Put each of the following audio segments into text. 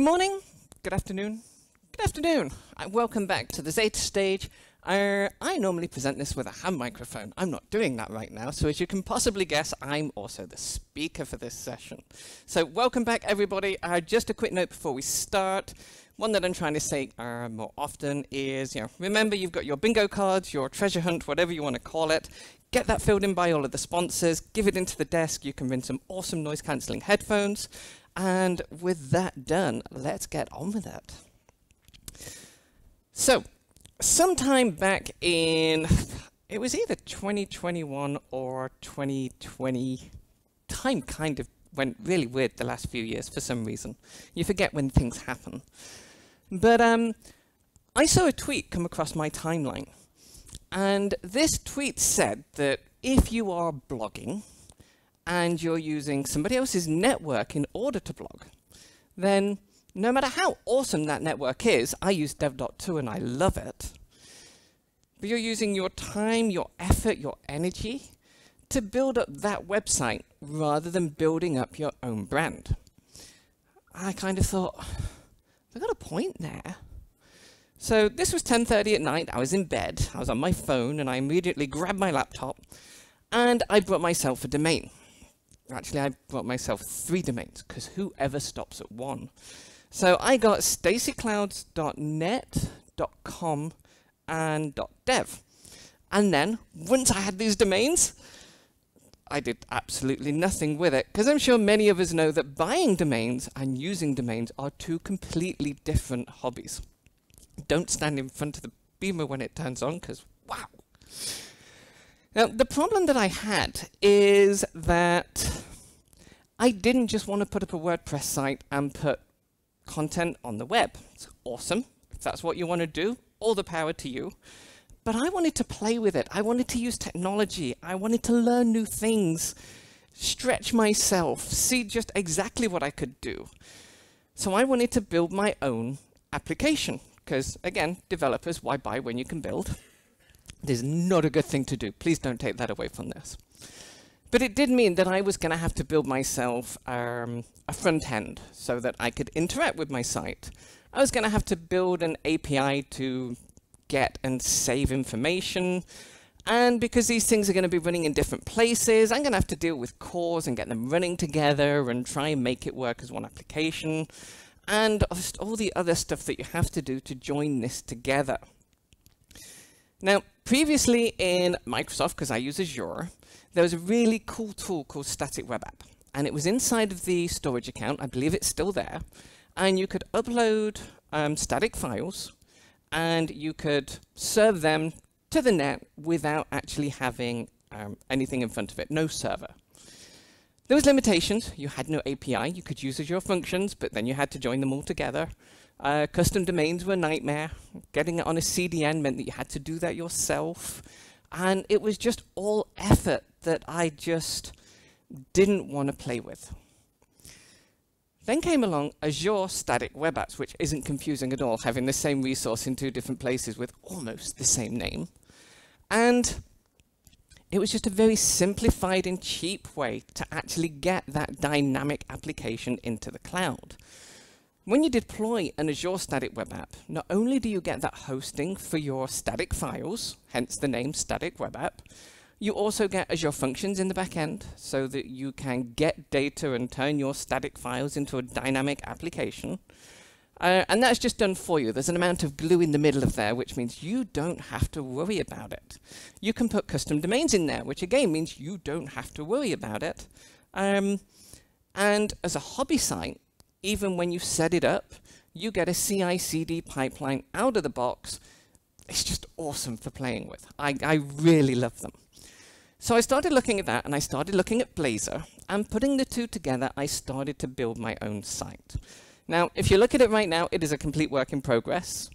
Good morning, good afternoon, welcome back to the Zeta stage. I normally present this with a hand microphone. I'm not doing that right now, so as you can possibly guess, I'm also the speaker for this session. So welcome back, everybody. Just a quick note before we start. One that I'm trying to say more often is, remember you've got your bingo cards, your treasure hunt, whatever you want to call it. Get that filled in by all of the sponsors. Give it into the desk. You can win some awesome noise-cancelling headphones. And with that done, let's get on with it. So, sometime back in, it was either 2021 or 2020, time kind of went really weird the last few years for some reason. You forget when things happen. But I saw a tweet come across my timeline. And this tweet said that if you are blogging, and you're using somebody else's network in order to blog, then no matter how awesome that network is, I use Dev.to and I love it, but you're using your time, your effort, your energy to build up that website rather than building up your own brand. I kind of thought, they've got a point there. So this was 10:30 at night, I was in bed, I was on my phone, and I immediately grabbed my laptop and I bought myself a domain. Actually, I bought myself 3 domains, because whoever stops at one? So I got StacyClouds.net, .com, and .dev. And then, once I had these domains, I did absolutely nothing with it, because I'm sure many of us know that buying domains and using domains are 2 completely different hobbies. Don't stand in front of the beamer when it turns on, because wow! Now, the problem that I had is that I didn't just want to put up a WordPress site and put content on the web. It's awesome. If that's what you want to do, all the power to you. But I wanted to play with it. I wanted to use technology. I wanted to learn new things, stretch myself, see just exactly what I could do. So I wanted to build my own application. Because, again, developers, why buy when you can build? It is not a good thing to do. Please don't take that away from this. But it did mean that I was going to have to build myself a front end so that I could interact with my site. I was going to have to build an API to get and save information. And because these things are going to be running in different places, I'm going to have to deal with cores and get them running together and try and make it work as one application. And just all the other stuff that you have to do to join this together. Now, previously in Microsoft, because I use Azure, there was a really cool tool called Static Web App. And it was inside of the storage account. I believe it's still there. And you could upload static files, and you could serve them to the net without actually having anything in front of it, no server. There was limitations. You had no API. You could use Azure Functions, but then you had to join them all together. Custom domains were a nightmare. Getting it on a CDN meant that you had to do that yourself. And it was just all effort that I just didn't want to play with. Then came along Azure Static Web Apps, which isn't confusing at all, having the same resource in 2 different places with almost the same name. And it was just a very simplified and cheap way to actually get that dynamic application into the cloud. When you deploy an Azure Static Web App, not only do you get that hosting for your static files, hence the name Static Web App, you also get Azure Functions in the back end so that you can get data and turn your static files into a dynamic application. And that's just done for you. There's an amount of glue in the middle of there, which means you don't have to worry about it. You can put custom domains in there, which again means you don't have to worry about it. And as a hobby site, even when you set it up, you get a CI/CD pipeline out of the box. It's just awesome for playing with. I really love them. So I started looking at that, and I started looking at Blazor. And putting the 2 together, I started to build my own site. Now, if you look at it right now, it is a complete work in progress.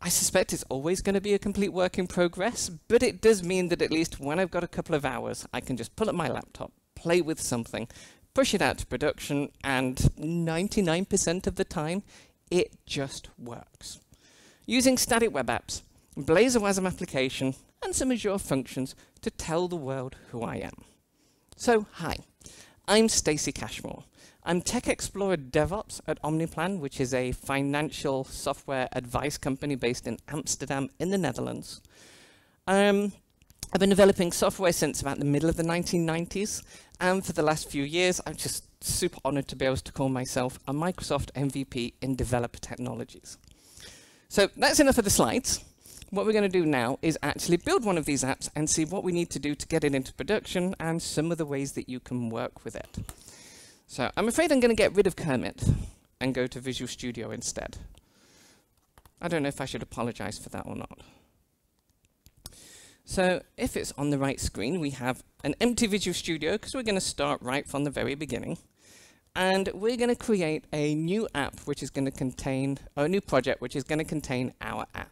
I suspect it's always going to be a complete work in progress, but it does mean that at least when I've got a couple of hours, I can just pull up my laptop, play with something, push it out to production, and 99% of the time, it just works. Using static web apps, Blazor WebAssembly application, and some Azure functions to tell the world who I am. So, hi. I'm Stacy Cashmore. I'm Tech Explorer DevOps at Omniplan, which is a financial software advice company based in Amsterdam in the Netherlands. I've been developing software since about the middle of the 1990s, and for the last few years, I'm just super honored to be able to call myself a Microsoft MVP in developer technologies. So that's enough of the slides. What we're going to do now is actually build one of these apps and see what we need to do to get it into production and some of the ways that you can work with it. So I'm afraid I'm going to get rid of Kermit and go to Visual Studio instead. I don't know if I should apologize for that or not. So if it's on the right screen, we have an empty Visual Studio because we're going to start right from the very beginning. And we're going to create a new app which is going to contain, or a new project which is going to contain our app.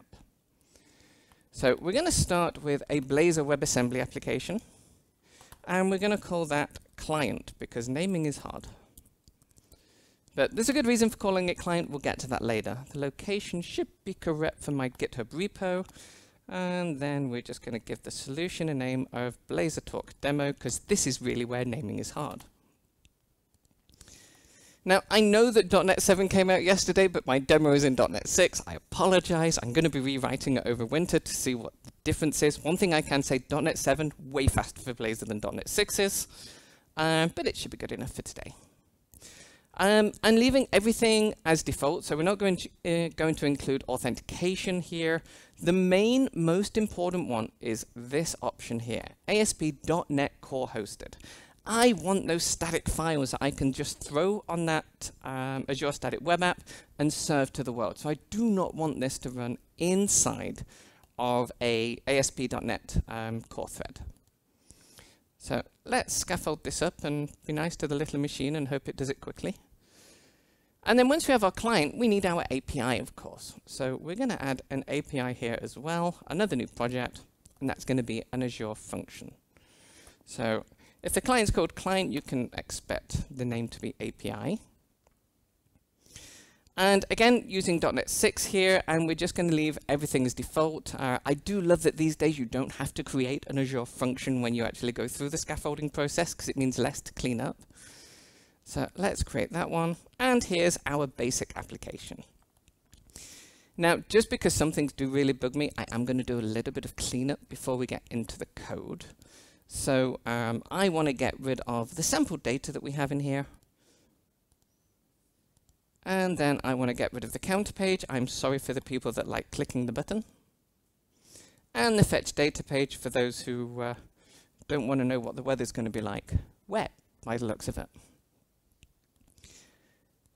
So we're going to start with a Blazor WebAssembly application, and we're going to call that client because naming is hard. But there's a good reason for calling it client. We'll get to that later. The location should be correct for my GitHub repo, and then we're just going to give the solution a name of Blazor Talk Demo because this is really where naming is hard. Now, I know that .NET 7 came out yesterday, but my demo is in .NET 6. I apologize. I'm going to be rewriting it over winter to see what the difference is. One thing I can say, .NET 7 way faster for Blazor than .NET 6 is, but it should be good enough for today. I'm leaving everything as default, so we're not going to include authentication here. The main, most important one is this option here, ASP.NET Core Hosted. I want those static files that I can just throw on that Azure Static Web App and serve to the world. So I do not want this to run inside of a ASP.NET core thread. So let's scaffold this up and be nice to the little machine and hope it does it quickly. And then once we have our client, we need our API, of course. So we're going to add an API here as well, another new project, and that's going to be an Azure function. So if the client's called client, you can expect the name to be API. And again, using .NET 6 here, and we're just going to leave everything as default. I do love that these days you don't have to create an Azure function when you actually go through the scaffolding process, because it means less to clean up. So let's create that one. And here's our basic application. Now, just because some things do really bug me, I am going to do a little bit of cleanup before we get into the code. So I want to get rid of the sample data that we have in here. And then I want to get rid of the counter page. I'm sorry for the people that like clicking the button. And the fetch data page for those who don't want to know what the weather's going to be like. Wet, by the looks of it.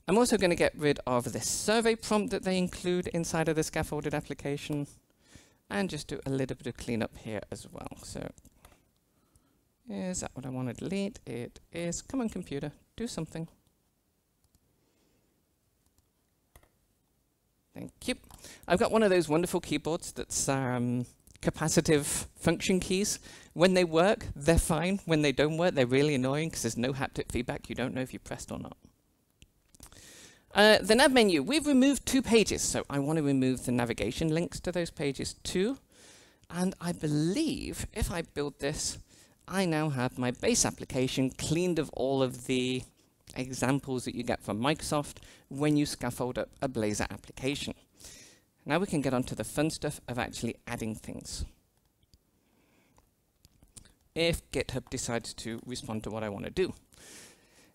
I'm also going to get rid of this survey prompt that they include inside of the scaffolded application. And just do a little bit of cleanup here as well. So is that what I want to delete? It is. Come on, computer, do something. Thank you. I've got one of those wonderful keyboards that's capacitive function keys. When they work, they're fine. When they don't work, they're really annoying because there's no haptic feedback. You don't know if you pressed or not. The nav menu. We've removed two pages, so I want to remove the navigation links to those pages too. And I believe if I build this, I now have my base application cleaned of all of the examples that you get from Microsoft when you scaffold up a Blazor application. Now we can get on to the fun stuff of actually adding things. If GitHub decides to respond to what I want to do.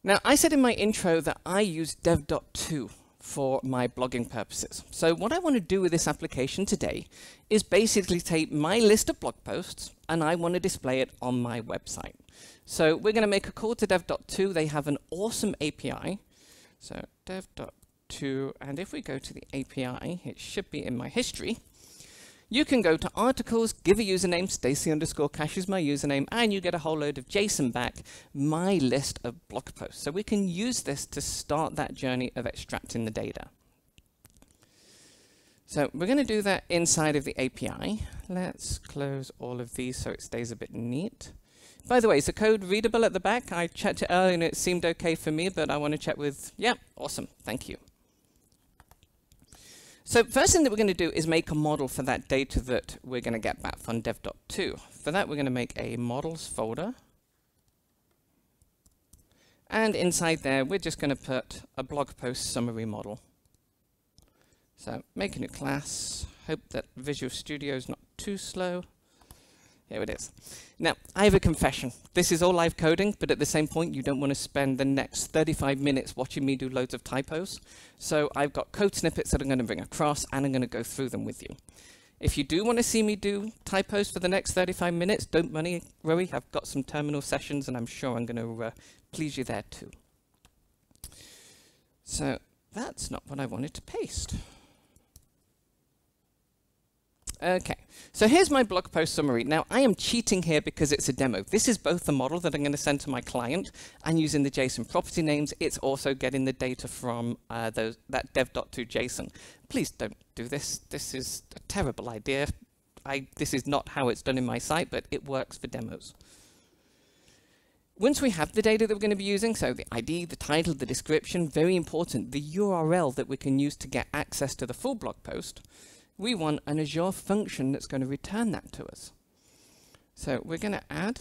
Now, I said in my intro that I use Dev.to for my blogging purposes. So what I want to do with this application today is basically take my list of blog posts and I want to display it on my website. So we're going to make a call to dev.to. They have an awesome API. So dev.to, and if we go to the API, it should be in my history. You can go to articles, give a username, Stacy_Cash is my username, and you get a whole load of JSON back, my list of blog posts. So we can use this to start that journey of extracting the data. So we're going to do that inside of the API. Let's close all of these so it stays a bit neat. By the way, is the code readable at the back? I checked it earlier and it seemed okay for me, but I want to check with, yeah, awesome, thank you. So first thing that we're going to do is make a model for that data that we're going to get back from dev.to. For that, we're going to make a models folder. And inside there, we're just going to put a blog post summary model. So make a new class. Hope that Visual Studio is not too slow. Here it is. Now, I have a confession. This is all live coding, but at the same point, you don't want to spend the next 35 minutes watching me do loads of typos. So I've got code snippets that I'm going to bring across, and I'm going to go through them with you. If you do want to see me do typos for the next 35 minutes, don't worry. I've got some terminal sessions, and I'm sure I'm going to please you there too. So that's not what I wanted to paste. Okay, so here's my blog post summary. Now, I am cheating here because it's a demo. This is both the model that I'm going to send to my client and using the JSON property names. It's also getting the data from that dev.to JSON. Please don't do this. This is a terrible idea. This is not how it's done in my site, but it works for demos. Once we have the data that we're going to be using, so the ID, the title, the description, very important, the URL that we can use to get access to the full blog post, we want an Azure function that's going to return that to us. So we're going to add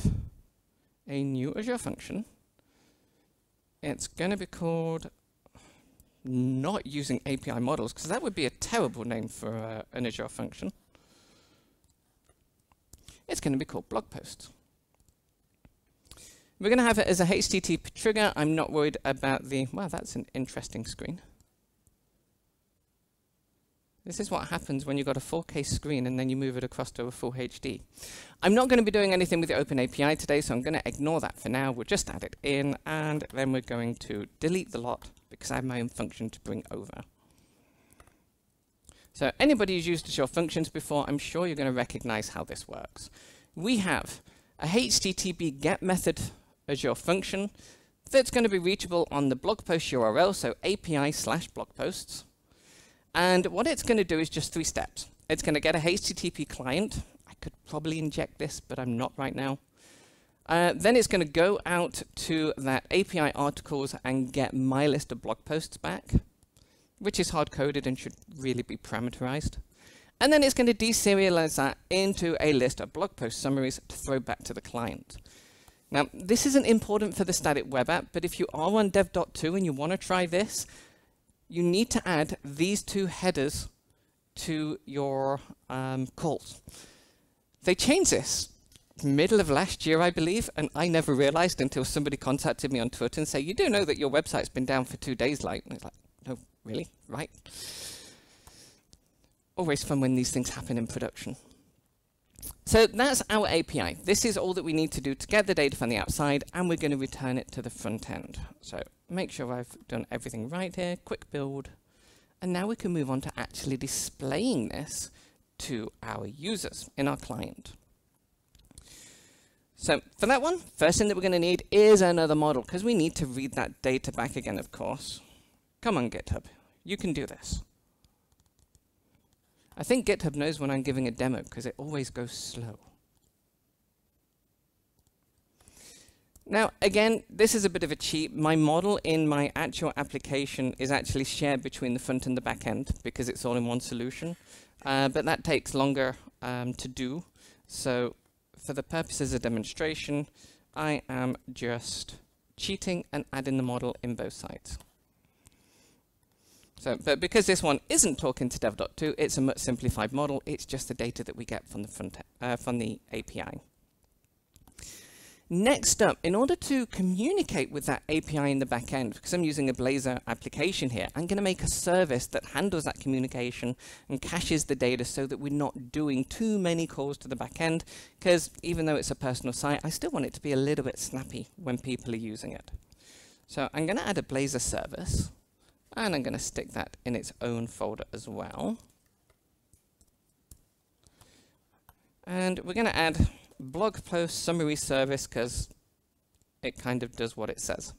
a new Azure function. It's going to be called not using API models, because that would be a terrible name for an Azure function. It's going to be called blog posts. We're going to have it as a HTTP trigger. I'm not worried about the, wow, that's an interesting screen. This is what happens when you've got a 4K screen and then you move it across to a full HD. I'm not going to be doing anything with the Open API today, so I'm going to ignore that for now. We'll just add it in, and then we're going to delete the lot because I have my own function to bring over. So anybody who's used Azure Functions before, I'm sure you're going to recognize how this works. We have a HTTP GET method Azure function that's going to be reachable on the blog post URL, so API/blogposts. And what it's going to do is just 3 steps. It's going to get a HTTP client. I could probably inject this, but I'm not right now. Then it's going to go out to that API articles and get my list of blog posts back, which is hard-coded and should really be parameterized. And then it's going to deserialize that into a list of blog post summaries to throw back to the client. Now, this isn't important for the static web app, but if you are on dev.to and you want to try this, you need to add these 2 headers to your calls. They changed this middle of last year, I believe, and I never realized until somebody contacted me on Twitter and said, you do know that your website's been down for 2 days, like? And it's like, no, really? Right? Always fun when these things happen in production. So that's our API. This is all that we need to do to get the data from the outside, and we're going to return it to the front end. So make sure I've done everything right here, quick build. And now we can move on to actually displaying this to our users in our client. So for that one, first thing that we're going to need is another model, because we need to read that data back again, of course. Come on, GitHub, you can do this. I think GitHub knows when I'm giving a demo, because it always goes slow. Now, again, this is a bit of a cheat. My model in my actual application is actually shared between the front and the back end, because it's all in one solution. But that takes longer to do. So for the purposes of demonstration, I am just cheating and adding the model in both sides. So, but because this one isn't talking to dev.to, it's a much simplified model. It's just the data that we get from the front, from the API. Next up, in order to communicate with that API in the back end, because I'm using a Blazor application here, I'm going to make a service that handles that communication and caches the data so that we're not doing too many calls to the back end, because even though it's a personal site, I still want it to be a little bit snappy when people are using it. So I'm going to add a Blazor service. And I'm going to stick that in its own folder as well. And we're going to add blog post summary service, because it kind of does what it says.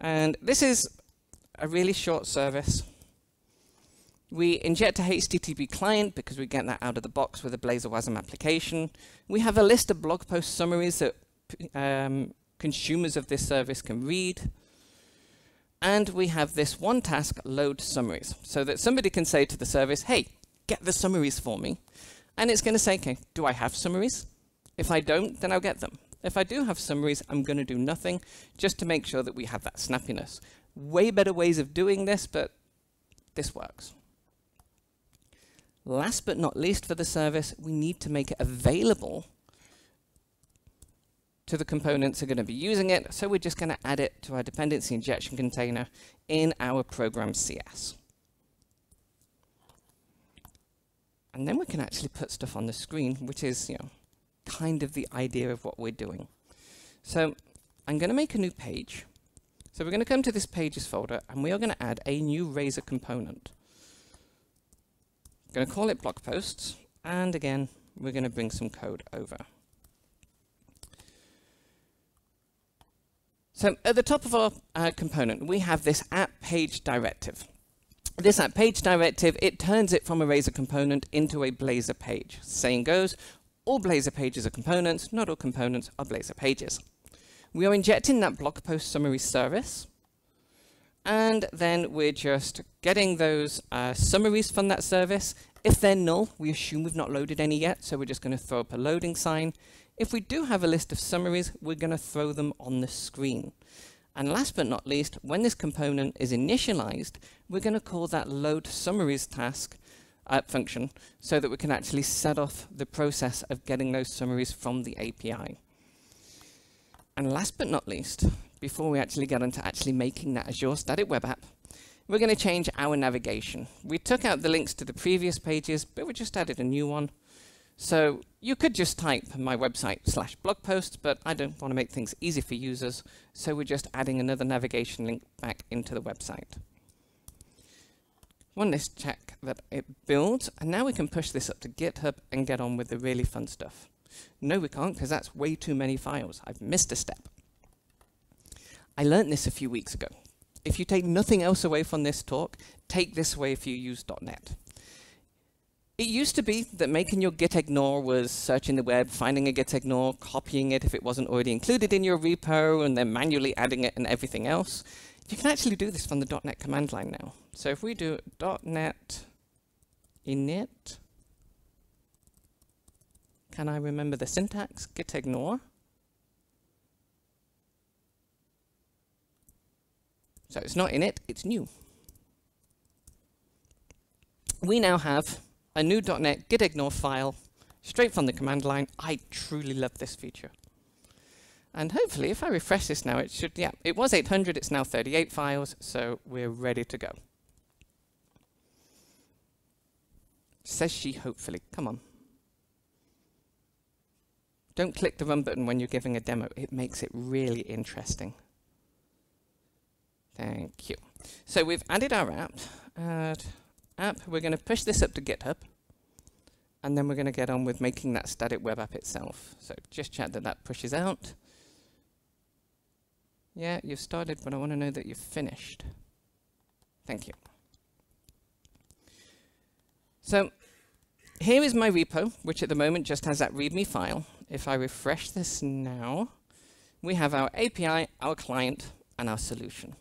And this is a really short service. We inject a HTTP client, because we get that out of the box with a Blazor WASM application. We have a list of blog post summaries that consumers of this service can read. And we have this one task, load summaries, so that somebody can say to the service, hey, get the summaries for me. And it's going to say, okay, do I have summaries? If I don't, then I'll get them. If I do have summaries, I'm going to do nothing just to make sure that we have that snappiness. Way better ways of doing this, but this works. Last but not least for the service, we need to make it available to the components who are going to be using it. So we're just going to add it to our dependency injection container in our program CS. And then we can actually put stuff on the screen, which is, you know, kind of the idea of what we're doing. So I'm going to make a new page. So we're going to come to this pages folder and we are going to add a new Razor component. I'm going to call it blog posts. And again, we're going to bring some code over. So at the top of our component, we have this app page directive. This app page directive, it turns it from a Razor component into a Blazor page. Saying goes, all Blazor pages are components, not all components are Blazor pages. We are injecting that blog post summary service, and then we're just getting those summaries from that service. If they're null, we assume we've not loaded any yet, so we're just going to throw up a loading sign. If we do have a list of summaries, we're going to throw them on the screen. And last but not least, when this component is initialized, we're going to call that load summaries task function so that we can actually set off the process of getting those summaries from the API. And last but not least, before we actually get into actually making that Azure Static Web App, we're going to change our navigation. We took out the links to the previous pages, but we just added a new one. So you could just type my website / blog post, but I don't want to make things easy for users. So we're just adding another navigation link back into the website. One last check that it builds, and now we can push this up to GitHub and get on with the really fun stuff. No, we can't, because that's way too many files. I've missed a step. I learned this a few weeks ago. If you take nothing else away from this talk, take this away if you use .NET. It used to be that making your git ignore was searching the web, finding a git ignore, copying it if it wasn't already included in your repo, and then manually adding it and everything else. You can actually do this from the .NET command line now. So if we do .NET init, can I remember the syntax? Git ignore. So it's not init, it's new. We now have a new .NET git ignore file straight from the command line. I truly love this feature. And hopefully, if I refresh this now, it should, yeah, it was 800, it's now 38 files, so we're ready to go. Says she, hopefully. Come on. Don't click the run button when you're giving a demo. It makes it really interesting. Thank you. So we've added our app. We're going to push this up to GitHub, and then we're going to get on with making that static web app itself. So just check that that pushes out. Yeah, you've started, but I want to know that you've finished. Thank you. So here is my repo, which at the moment just has that README file. If I refresh this now, we have our API, our client, and our solution.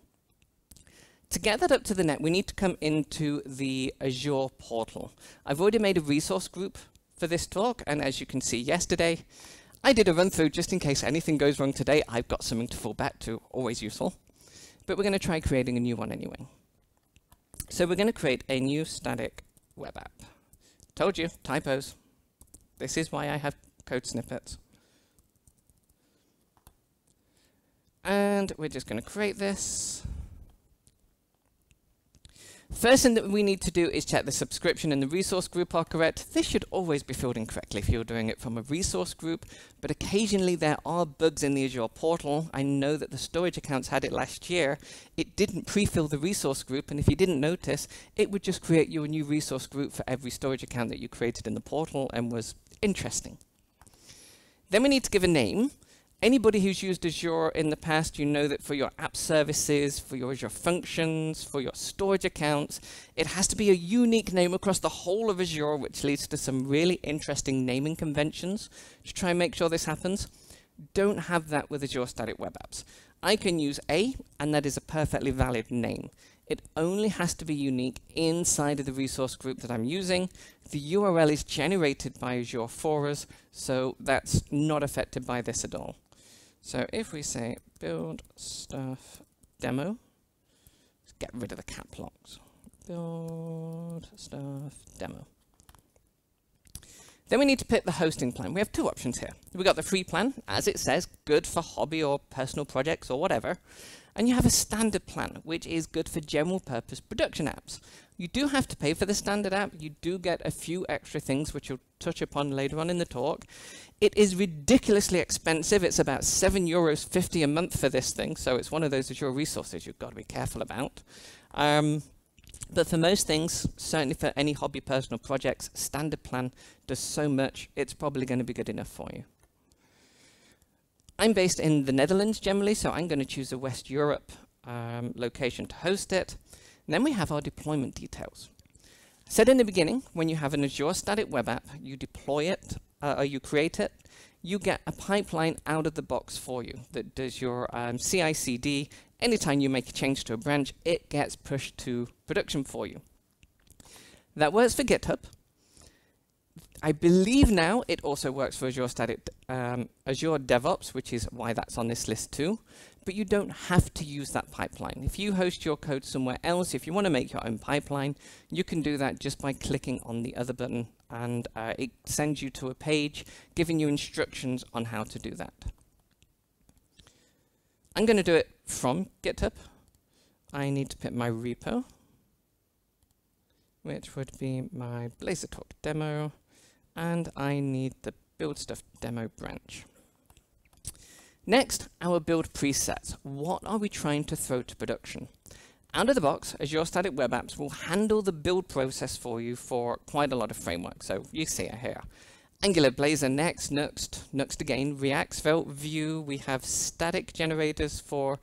To get that up to the net, we need to come into the Azure portal. I've already made a resource group for this talk, and as you can see yesterday, I did a run through just in case anything goes wrong today. I've got something to fall back to, always useful. But we're going to try creating a new one anyway. So we're going to create a new static web app. Told you, typos. This is why I have code snippets. And we're just going to create this. First thing that we need to do is check the subscription and the resource group are correct. This should always be filled in correctly if you're doing it from a resource group, but occasionally there are bugs in the Azure portal. I know that the storage accounts had it last year. It didn't pre-fill the resource group, and if you didn't notice, it would just create you a new resource group for every storage account that you created in the portal, and was interesting. Then we need to give a name. Anybody who's used Azure in the past, you know that for your app services, for your Azure Functions, for your storage accounts, it has to be a unique name across the whole of Azure, which leads to some really interesting naming conventions to try and make sure this happens. Don't have that with Azure Static Web Apps. I can use A, and that is a perfectly valid name. It only has to be unique inside of the resource group that I'm using. The URL is generated by Azure for us, so that's not affected by this at all. So if we say build stuff demo, let's get rid of the cap blocks. Build stuff demo. Then we need to pick the hosting plan. We have two options here. We've got the free plan, as it says, good for hobby or personal projects or whatever. And you have a standard plan, which is good for general purpose production apps. You do have to pay for the standard app. You do get a few extra things, which you'll touch upon later on in the talk. It is ridiculously expensive. It's about €7.50 a month for this thing. So it's one of those Azure resources you've got to be careful about. But for most things, certainly for any hobby, personal projects, standard plan does so much, it's probably going to be good enough for you. I'm based in the Netherlands generally, so I'm going to choose a West Europe location to host it. And then we have our deployment details. I said in the beginning, when you have an Azure Static Web App, you deploy it, or you create it, you get a pipeline out of the box for you that does your CI/CD. Anytime you make a change to a branch, it gets pushed to production for you. That works for GitHub. I believe now it also works for Azure Static, Azure DevOps, which is why that's on this list too. But you don't have to use that pipeline. If you host your code somewhere else, if you want to make your own pipeline, you can do that just by clicking on the other button, and it sends you to a page giving you instructions on how to do that. I'm going to do it from GitHub. I need to pick my repo, which would be my Blazor Talk demo, and I need the Build Stuff demo branch. Next, our build presets. What are we trying to throw to production? Out of the box, Azure Static Web Apps will handle the build process for you for quite a lot of frameworks. So you see it here. Angular, Blazor, Next, Nuxt again, React, Svelte, Vue. We have static generators for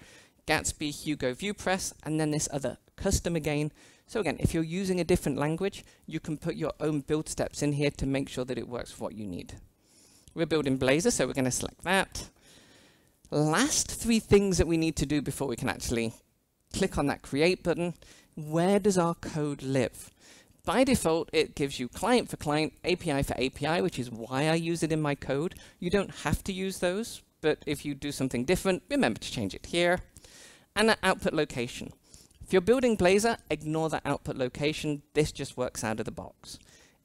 Gatsby, Hugo, Vuepress, and then this other custom again. So again, if you're using a different language, you can put your own build steps in here to make sure that it works for what you need. We're building Blazor, so we're going to select that. Last three things that we need to do before we can actually click on that create button. Where does our code live? By default, it gives you client for client, API for API, which is why I use it in my code. You don't have to use those, but if you do something different, remember to change it here. And the output location. If you're building Blazor, ignore the output location. This just works out of the box.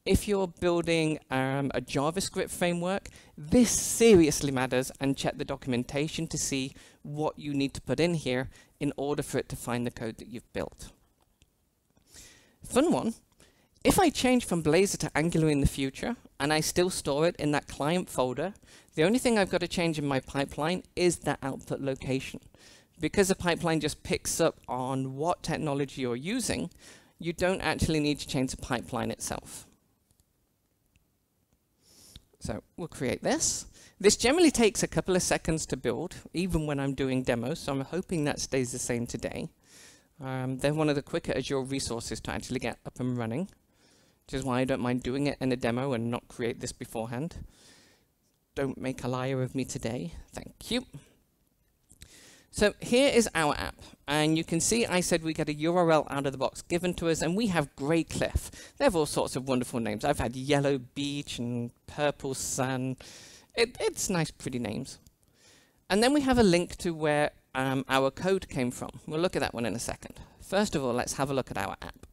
If you're building a JavaScript framework, this seriously matters, and check the documentation to see what you need to put in here in order for it to find the code that you've built. Fun one. If I change from Blazor to Angular in the future, and I still store it in that client folder, the only thing I've got to change in my pipeline is the output location. Because the pipeline just picks up on what technology you're using, you don't actually need to change the pipeline itself. So we'll create this. This generally takes a couple of seconds to build, even when I'm doing demos, so I'm hoping that stays the same today. They're one of the quicker Azure resources to actually get up and running, which is why I don't mind doing it in a demo and not create this beforehand. Don't make a liar of me today. Thank you. So here is our app. And you can see I said we get a URL out of the box given to us, and we have Greycliff. They have all sorts of wonderful names. I've had Yellow Beach and Purple Sun. It's nice, pretty names. And then we have a link to where our code came from. We'll look at that one in a second. First of all, let's have a look at our app.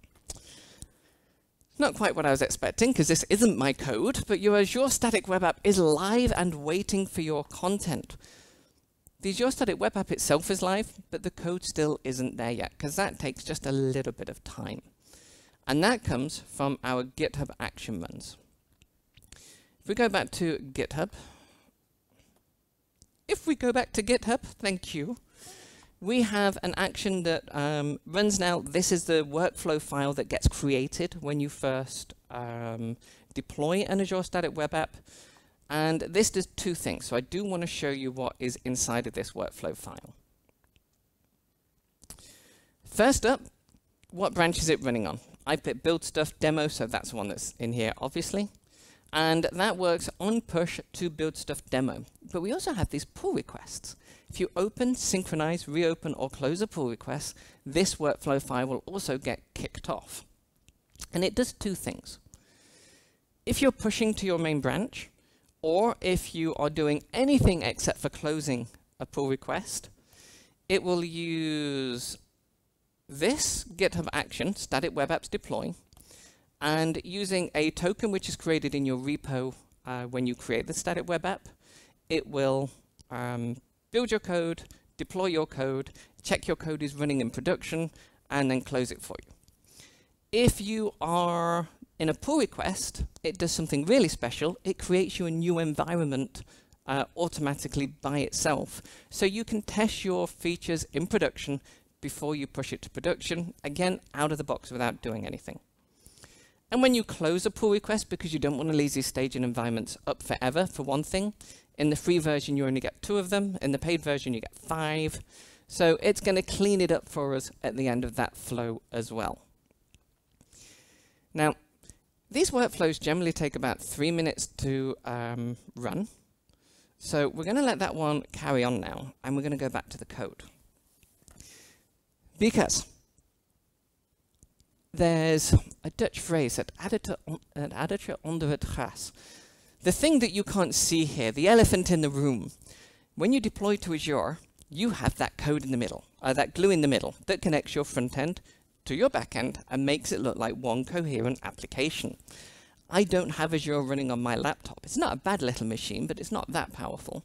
Not quite what I was expecting, because this isn't my code, but your Azure Static Web App is live and waiting for your content. The Azure Static Web App itself is live, but the code still isn't there yet, because that takes just a little bit of time. And that comes from our GitHub action runs. If we go back to GitHub, thank you. We have an action that runs now. This is the workflow file that gets created when you first deploy an Azure Static Web App. And this does two things. So I do want to show you what is inside of this workflow file. First up, what branch is it running on? I put Build Stuff Demo, so that's the one that's in here, obviously. And that works on push to Build Stuff Demo. But we also have these pull requests. If you open, synchronize, reopen, or close a pull request, this workflow file will also get kicked off. And it does two things. If you're pushing to your main branch, or if you are doing anything except for closing a pull request. It will use this GitHub action, static web apps deploy, and using a token which is created in your repo when you create the static web app, it will build your code, deploy your code, check your code is running in production, and then close it for you. If you are in a pull request, it does something really special. It creates you a new environment automatically by itself. So you can test your features in production before you push it to production, again, out of the box without doing anything. And when you close a pull request, because you don't want to leave these staging environments up forever, for one thing, in the free version you only get 2 of them, in the paid version you get 5. So it's going to clean it up for us at the end of that flow as well. Now, these workflows generally take about 3 minutes to run. So we're going to let that one carry on now, and we're going to go back to the code. Because there's a Dutch phrase, het addertje onder het gras. The thing that you can't see here, the elephant in the room. When you deploy to Azure, you have that code in the middle, that glue in the middle, that connects your front end to your back end and makes it look like one coherent application. I don't have Azure running on my laptop. It's not a bad little machine, but it's not that powerful.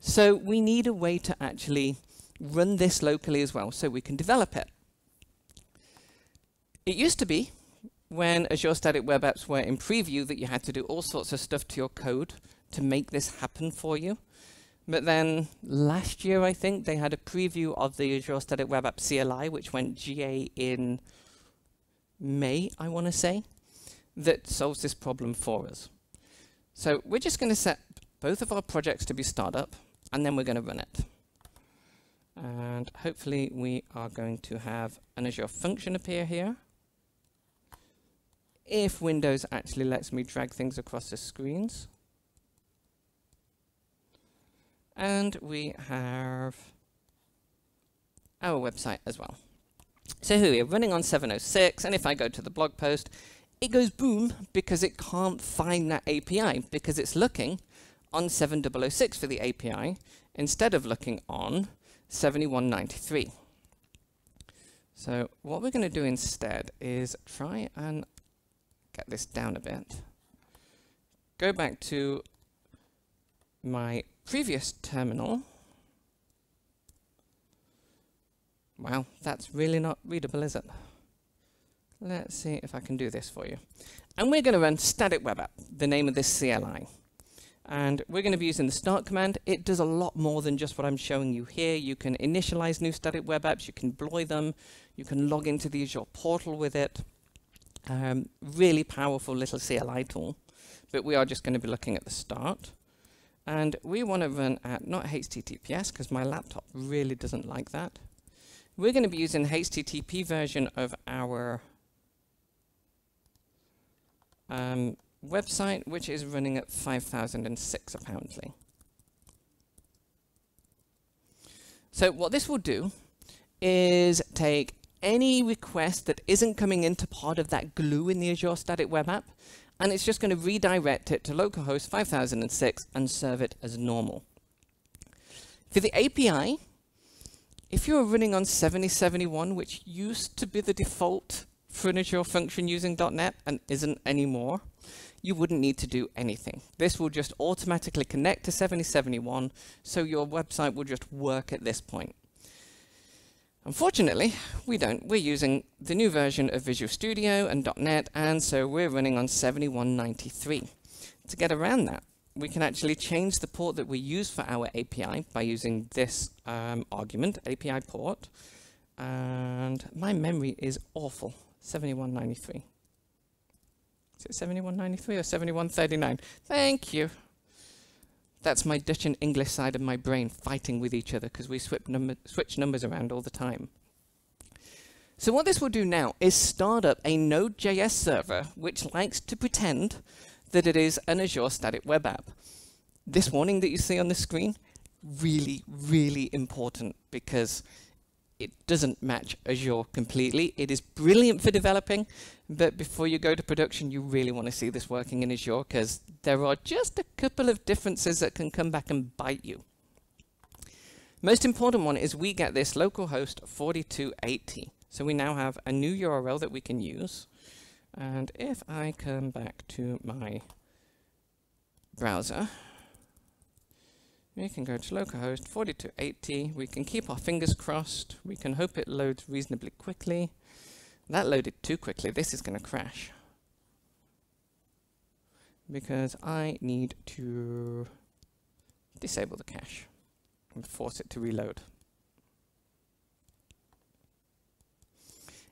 So we need a way to actually run this locally as well so we can develop it. It used to be, when Azure Static Web Apps were in preview, that you had to do all sorts of stuff to your code to make this happen for you. But then last year, I think, they had a preview of the Azure Static Web App CLI, which went GA in May, I want to say, that solves this problem for us. So we're just going to set both of our projects to be startup, and then we're going to run it. And hopefully we are going to have an Azure function appear here. If Windows actually lets me drag things across the screens. And we have our website as well. So here we are running on 7.06, and if I go to the blog post, it goes boom because it can't find that API because it's looking on 7.006 for the API instead of looking on 7193. So what we're going to do instead is try and get this down a bit. Go back to my previous terminal. Wow, that's really not readable, is it? Let's see if I can do this for you. And we're going to run static web app, the name of this CLI. And we're going to be using the start command. It does a lot more than just what I'm showing you here. You can initialize new static web apps, you can deploy them, you can log into the Azure portal with it. Really powerful little CLI tool, but we are just going to be looking at the start. And we want to run at not HTTPS because my laptop really doesn't like that. We're going to be using HTTP version of our website, which is running at 5006 apparently. So what this will do is take any request that isn't coming into part of that glue in the Azure Static Web App, and it's just going to redirect it to localhost 5006 and serve it as normal. For the API, if you're running on 7071, which used to be the default for an Azure function using .NET and isn't anymore, you wouldn't need to do anything. This will just automatically connect to 7071, so your website will just work at this point. Unfortunately, we don't. We're using the new version of Visual Studio and .NET, and so we're running on 7193. To get around that, we can actually change the port that we use for our API by using this argument, API port. And my memory is awful, 7193. Is it 7193 or 7139? Thank you. That's my Dutch and English side of my brain fighting with each other because we switch numbers around all the time. So what this will do now is start up a Node.js server which likes to pretend that it is an Azure Static Web App. This warning that you see on the screen, really, really important because it doesn't match Azure completely. It is brilliant for developing, but before you go to production, you really want to see this working in Azure because there are just a couple of differences that can come back and bite you. Most important one is we get this localhost 4280. So we now have a new URL that we can use. And if I come back to my browser, we can go to localhost 4280. We can keep our fingers crossed. We can hope it loads reasonably quickly. That loaded too quickly. This is going to crash. Because I need to disable the cache and force it to reload.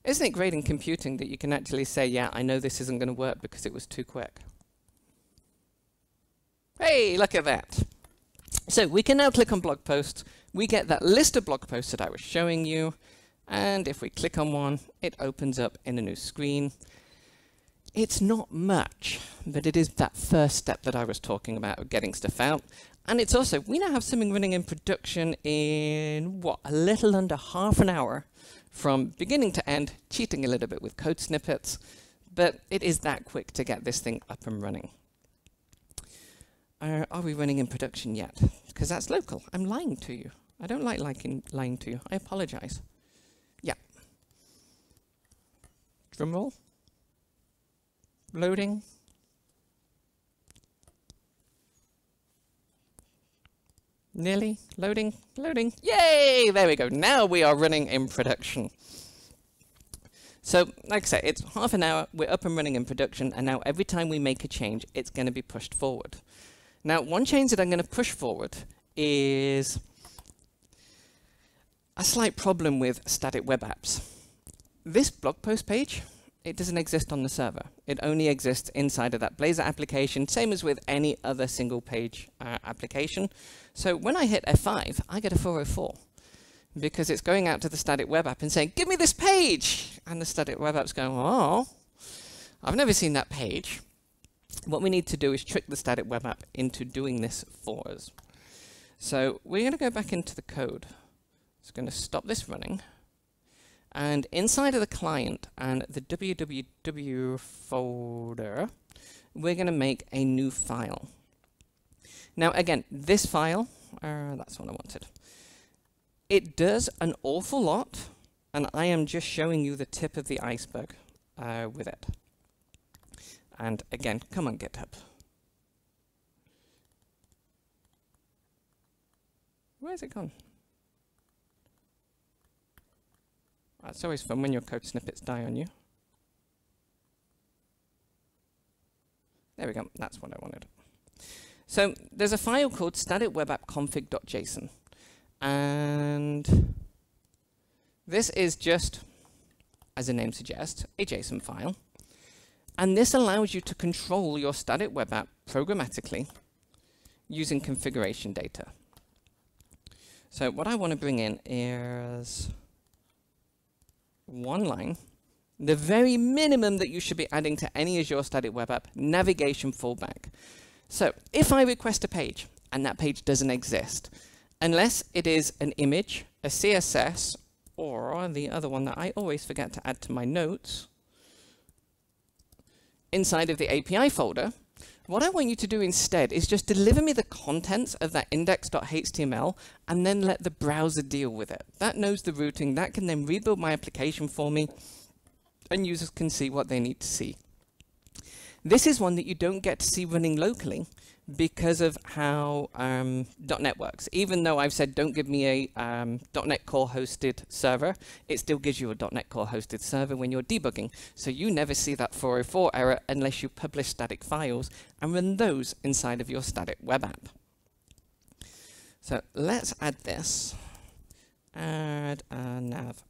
Isn't it great in computing that you can actually say, yeah, I know this isn't going to work because it was too quick? Hey, look at that. So we can now click on blog posts. We get that list of blog posts that I was showing you. And if we click on one, it opens up in a new screen. It's not much, but it is that first step that I was talking about of getting stuff out. And it's also, we now have something running in production in, what, a little under half an hour from beginning to end, cheating a little bit with code snippets, but it is that quick to get this thing up and running. Are we running in production yet? Because that's local. I'm lying to you. I don't like lying to you. I apologize. Yeah. Drum roll. Loading. Nearly. Loading. Loading. Yay! There we go. Now we are running in production. So, like I said, it's half an hour. We're up and running in production. And now every time we make a change, it's going to be pushed forward. Now, one change that I'm going to push forward is a slight problem with static web apps. This blog post page, it doesn't exist on the server. It only exists inside of that Blazor application, same as with any other single page application. So when I hit F5, I get a 404 because it's going out to the static web app and saying, give me this page. And the static web app's going, oh, I've never seen that page. What we need to do is trick the static web app into doing this for us. So we're going to go back into the code. It's going to stop this running. And inside of the client and the www folder, we're going to make a new file. Now, again, this file, that's what I wanted. It does an awful lot, and I am just showing you the tip of the iceberg with it. And again, come on, GitHub. Where's it gone? That's always fun when your code snippets die on you. There we go. That's what I wanted. So there's a file called staticwebappconfig.json. And this is just, as the name suggests, a JSON file. And this allows you to control your static web app programmatically using configuration data. So what I want to bring in is one line, the very minimum that you should be adding to any Azure Static Web App, navigation fallback. So if I request a page, and that page doesn't exist, unless it is an image, a CSS, or the other one that I always forget to add to my notes, inside of the API folder, what I want you to do instead is just deliver me the contents of that index.html and then let the browser deal with it. That knows the routing. That can then rebuild my application for me, and users can see what they need to see. This is one that you don't get to see running locally because of how .NET works. Even though I've said don't give me a .NET Core hosted server, it still gives you a .NET Core hosted server when you're debugging. So you never see that 404 error unless you publish static files and run those inside of your static web app. So let's add this. Add a nav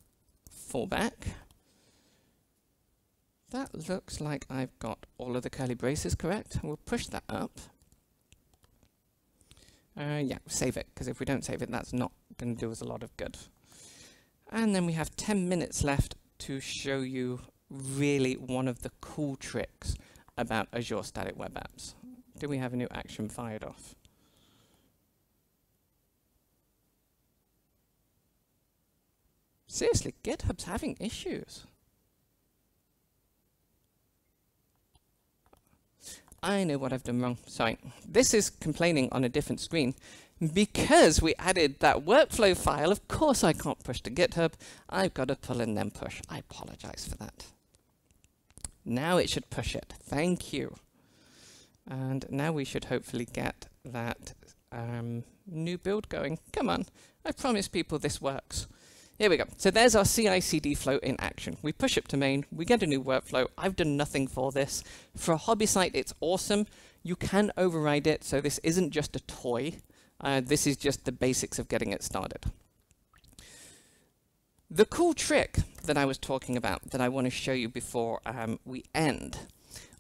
fallback. That looks like I've got all of the curly braces correct. We'll push that up. Yeah, save it, because if we don't save it, that's not going to do us a lot of good. And then we have 10 minutes left to show you really one of the cool tricks about Azure Static Web Apps. Do we have a new action fired off? Seriously, GitHub's having issues. I know what I've done wrong, sorry. This is complaining on a different screen because we added that workflow file. Of course I can't push to GitHub. I've got to pull and then push. I apologize for that. Now it should push it, thank you. And now we should hopefully get that new build going. Come on, I promise people this works. Here we go. So there's our CI/CD flow in action. We push it to main, we get a new workflow. I've done nothing for this. For a hobby site, it's awesome. You can override it, so this isn't just a toy. This is just the basics of getting it started. The cool trick that I was talking about that I want to show you before we end.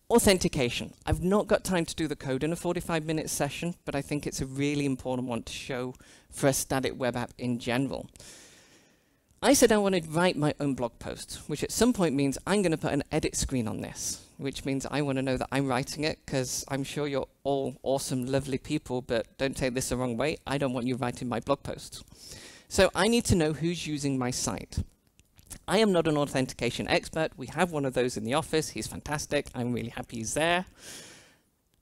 Authentication. I've not got time to do the code in a 45-minute session, but I think it's a really important one to show for a static web app in general. I said I wanted to write my own blog post, which at some point means I'm going to put an edit screen on this, which means I want to know that I'm writing it, because I'm sure you're all awesome, lovely people, but don't take this the wrong way. I don't want you writing my blog posts. So I need to know who's using my site. I am not an authentication expert. We have one of those in the office. He's fantastic. I'm really happy he's there.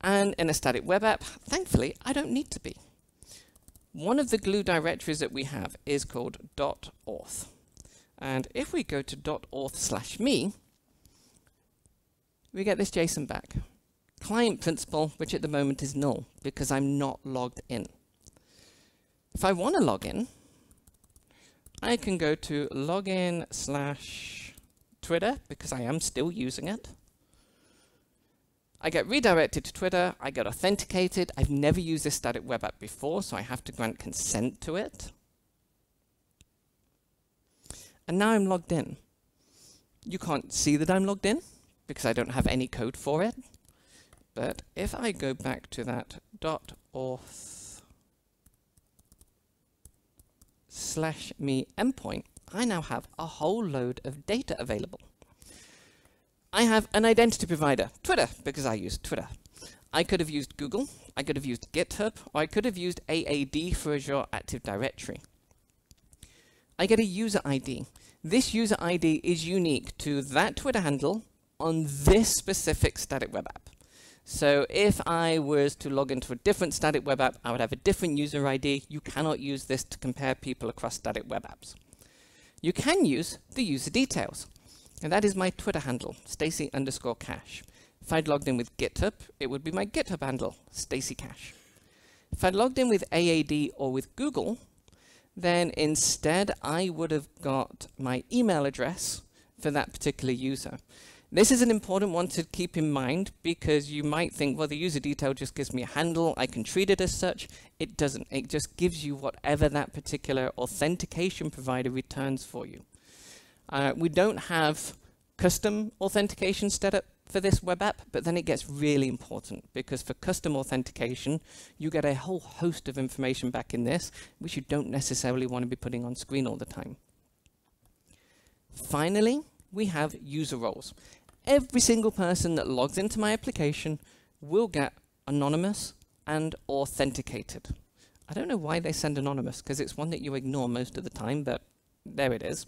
And in a static web app, thankfully, I don't need to be. One of the glue directories that we have is called .auth. And if we go to .auth/me, we get this JSON back. Client principal, which at the moment is null, because I'm not logged in. If I want to log in, I can go to login/Twitter, because I am still using it. I get redirected to Twitter, I get authenticated. I've never used this static web app before, so I have to grant consent to it. And now I'm logged in. You can't see that I'm logged in, because I don't have any code for it. But if I go back to that .auth/me endpoint, I now have a whole load of data available. I have an identity provider, Twitter, because I use Twitter. I could have used Google, I could have used GitHub, or I could have used AAD for Azure Active Directory. I get a user ID. This user ID is unique to that Twitter handle on this specific static web app. So if I was to log into a different static web app, I would have a different user ID. You cannot use this to compare people across static web apps. You can use the user details. And that is my Twitter handle, Stacy_Cash. If I'd logged in with GitHub, it would be my GitHub handle, Stacy Cash. If I'd logged in with AAD or with Google, then instead I would have got my email address for that particular user. This is an important one to keep in mind, because you might think, well, the user detail just gives me a handle, I can treat it as such. It doesn't. It just gives you whatever that particular authentication provider returns for you. We don't have custom authentication set up for this web app, but then it gets really important, because for custom authentication, you get a whole host of information back in this, which you don't necessarily want to be putting on screen all the time. Finally, we have user roles. Every single person that logs into my application will get anonymous and authenticated. I don't know why they send anonymous, because it's one that you ignore most of the time, but there it is.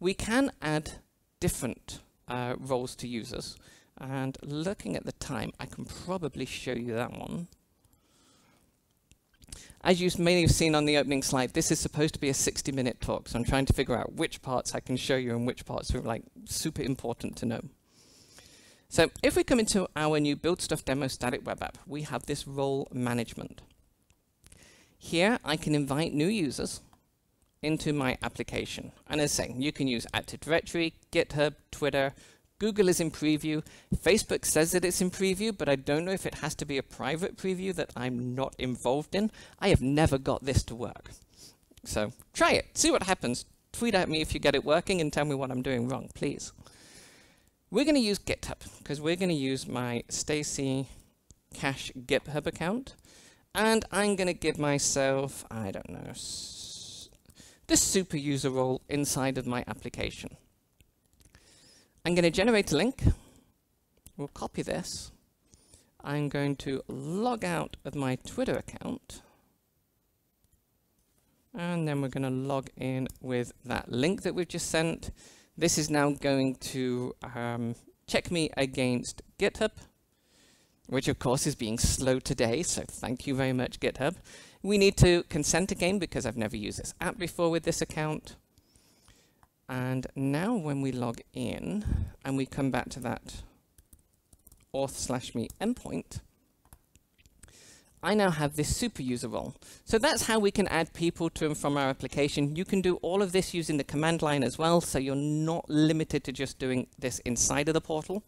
We can add different roles to users. And looking at the time, I can probably show you that one. As you may have seen on the opening slide, this is supposed to be a 60-minute talk, so I'm trying to figure out which parts I can show you and which parts are like super important to know. So if we come into our new Build Stuff demo static web app, we have this role management. Here, I can invite new users into my application. And as I say, you can use Active Directory, GitHub, Twitter, Google is in preview. Facebook says that it's in preview, but I don't know if it has to be a private preview that I'm not involved in. I have never got this to work. So try it, see what happens. Tweet at me if you get it working and tell me what I'm doing wrong, please. We're going to use GitHub, because we're going to use my Stacy Cash GitHub account. And I'm going to give myself, I don't know, this super user role inside of my application. I'm going to generate a link. We'll copy this. I'm going to log out of my Twitter account. And then we're going to log in with that link that we've just sent. This is now going to check me against GitHub. which of course is being slow today, so thank you very much, GitHub. We need to consent again because I've never used this app before with this account. And now when we log in and we come back to that auth/me endpoint, I now have this super user role. So that's how we can add people to and from our application. You can do all of this using the command line as well, so you're not limited to just doing this inside of the portal.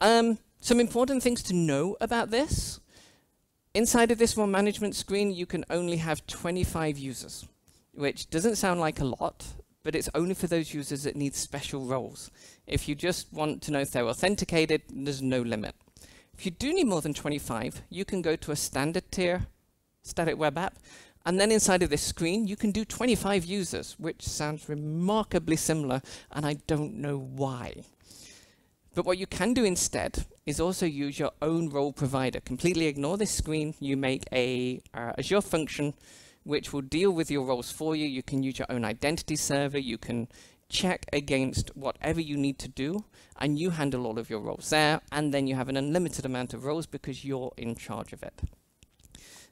Some important things to know about this. Inside of this role management screen, you can only have 25 users, which doesn't sound like a lot, but it's only for those users that need special roles. If you just want to know if they're authenticated, there's no limit. If you do need more than 25, you can go to a standard tier static web app, and then inside of this screen, you can do 25 users, which sounds remarkably similar, and I don't know why. But what you can do instead is also use your own role provider. Completely ignore this screen. You make a Azure function, which will deal with your roles for you. You can use your own identity server. You can check against whatever you need to do, and you handle all of your roles there, and then you have an unlimited amount of roles because you're in charge of it.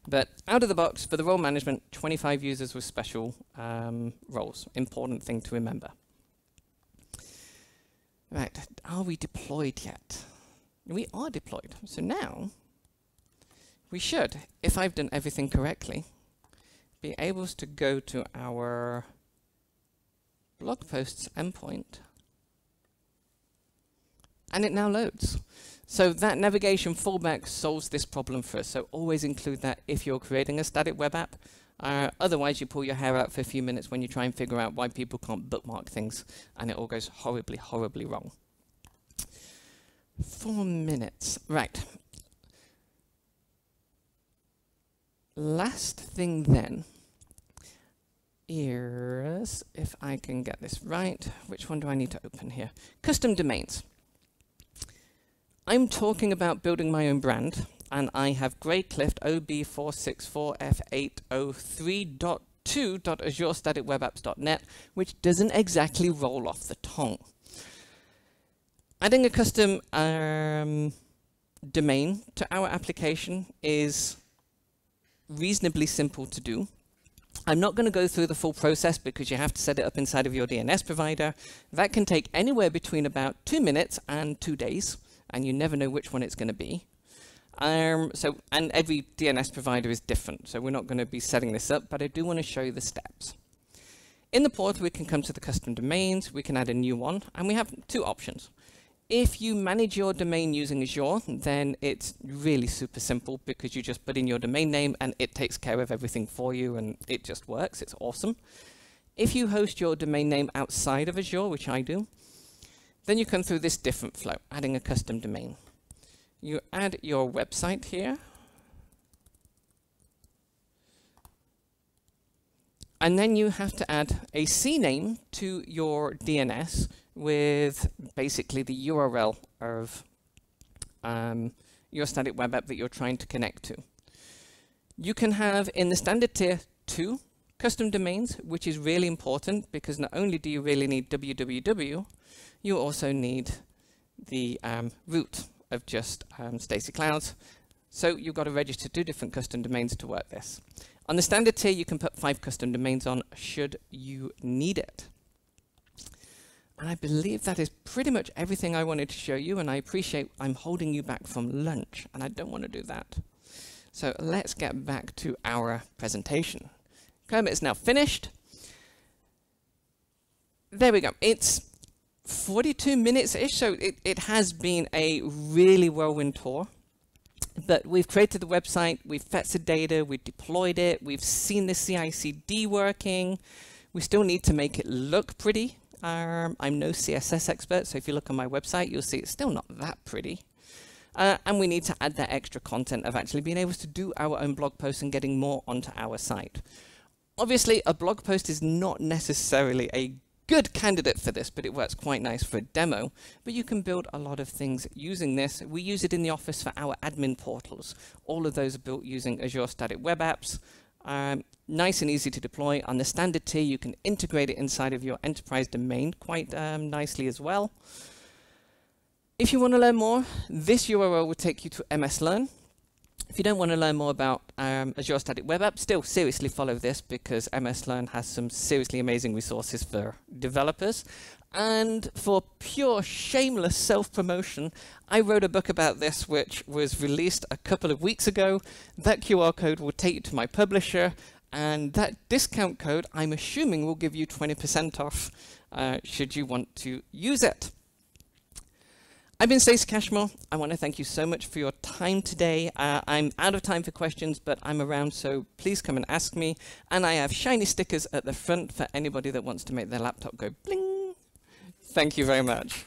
But out of the box, for the role management, 25 users with special roles. Important thing to remember. Right, are we deployed yet? We are deployed. So now, we should, if I've done everything correctly, be able to go to our blog posts endpoint, and it now loads. So that navigation fallback solves this problem for us. So always include that if you're creating a static web app. Otherwise, you pull your hair out for a few minutes when you try and figure out why people can't bookmark things, and it all goes horribly, horribly wrong. 4 minutes, right. Last thing then. Here's, if I can get this right, which one do I need to open here? Custom domains. I'm talking about building my own brand, and I have Greycliff ob464f803.2.azurestaticwebapps.net, which doesn't exactly roll off the tongue. Adding a custom domain to our application is reasonably simple to do. I'm not going to go through the full process because you have to set it up inside of your DNS provider. That can take anywhere between about 2 minutes and 2 days, and you never know which one it's going to be. And every DNS provider is different, so we're not going to be setting this up, but I do want to show you the steps. In the portal, we can come to the custom domains, we can add a new one, and we have 2 options. If you manage your domain using Azure, then it's really super simple because you just put in your domain name and it takes care of everything for you and it just works. It's awesome. If you host your domain name outside of Azure, which I do, then you come through this different flow, adding a custom domain. You add your website here. And then you have to add a CNAME to your DNS with basically the URL of your static web app that you're trying to connect to. You can have in the standard tier 2 custom domains, which is really important because not only do you really need www, you also need the root of just Stacy Clouds. So you've got to register 2 different custom domains to work this. On the standard tier, you can put 5 custom domains on should you need it. And I believe that is pretty much everything I wanted to show you, and I appreciate I'm holding you back from lunch, and I don't want to do that. So let's get back to our presentation. Kermit is now finished. There we go. It's 42 minutes-ish, so it has been a really whirlwind tour. But we've created the website, we've fetched the data, we've deployed it, we've seen the CI/CD working. We still need to make it look pretty. I'm no CSS expert, so if you look on my website, you'll see it's still not that pretty. And we need to add that extra content of actually being able to do our own blog posts and getting more onto our site. Obviously, a blog post is not necessarily a good candidate for this, but it works quite nice for a demo. But you can build a lot of things using this. We use it in the office for our admin portals. All of those are built using Azure Static Web Apps. Nice and easy to deploy. On the standard tier, you can integrate it inside of your enterprise domain quite nicely as well. If you want to learn more, this URL will take you to MS Learn. If you don't want to learn more about Azure Static Web App, still seriously follow this, because MS Learn has some seriously amazing resources for developers. And for pure shameless self-promotion, I wrote a book about this, which was released a couple of weeks ago. That QR code will take you to my publisher, and that discount code, I'm assuming, will give you 20% off should you want to use it. I've been Stacy Cashmore. I want to thank you so much for your time today. I'm out of time for questions, but I'm around, so please come and ask me. And I have shiny stickers at the front for anybody that wants to make their laptop go bling. Thank you very much.